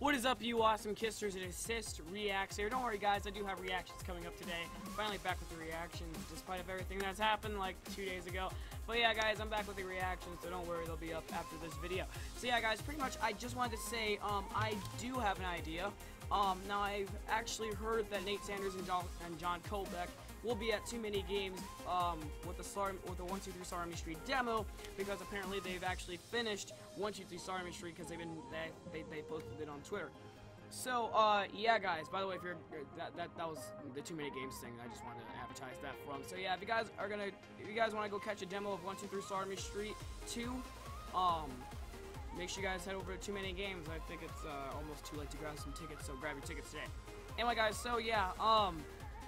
What is up, you awesome kissers? It is Cis Reacts here. Don't worry, guys, I do have reactions coming up today. Finally back with the reactions, despite of everything that's happened like 2 days ago. But yeah, guys, I'm back with the reactions, so don't worry, they'll be up after this video. So yeah, guys, pretty much I just wanted to say I do have an idea. Now I've actually heard that Nate Sanders and John Kolbeck will be at Too Many Games with the 123 Slaughter Me Street demo, because apparently they've actually finished 123 Slaughter Me Street because they posted it on Twitter. So yeah, guys. By the way, if you're that was the Too Many Games thing. I just wanted to advertise that from. So yeah, if you guys want to go catch a demo of 123 Slaughter Me Street 2, make sure you guys head over to Too Many Games. I think it's almost too late to grab some tickets, so grab your tickets today. Anyway, guys, so yeah, on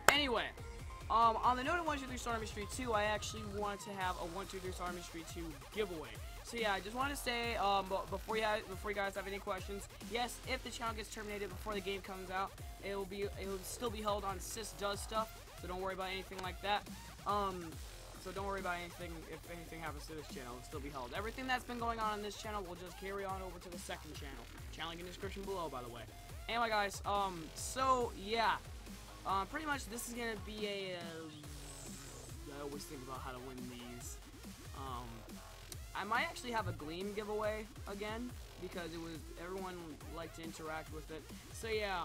the note of 123 Slaughter Me Street 2, I actually want to have a 123 Slaughter Me Street 2 giveaway. So yeah, I just want to say, before you guys have any questions, yes, if the channel gets terminated before the game comes out, it will still be held on Cis Does Stuff, so don't worry about anything like that. So don't worry about anything. If anything happens to this channel, it'll still be held. Everything that's been going on this channel will just carry on over to the second channel. Channel in the description below, by the way. Anyway, guys, so yeah, pretty much this is gonna be a. I always think about how to win these. I might actually have a Gleam giveaway again because it was everyone liked to interact with it. So yeah,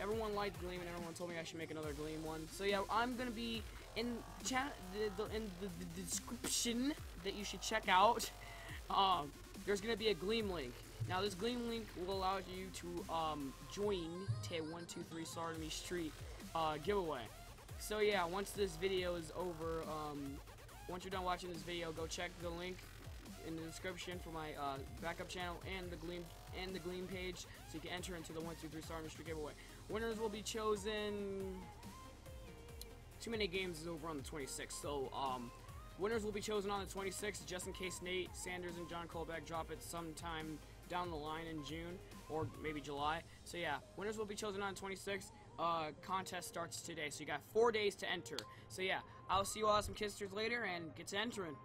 everyone liked Gleam and everyone told me I should make another Gleam one. So yeah, I'm gonna be in the description that you should check out. There's gonna be a Gleam link. Now this Gleam link will allow you to join the 123 Slaughter Me Street giveaway. So yeah, once this video is over, once you're done watching this video, go check the link in the description for my backup channel and the Gleam page, so you can enter into the 123 Slaughter Me Street giveaway. Winners will be chosen. Too Many Games is over on the 26th, so winners will be chosen on the 26th, just in case Nate Sanders and John Kolbeck drop it sometime down the line in June or maybe July. So yeah, winners will be chosen on the 26th. Contest starts today, so you got 4 days to enter. So yeah, I'll see you awesome kissers later, and get to entering.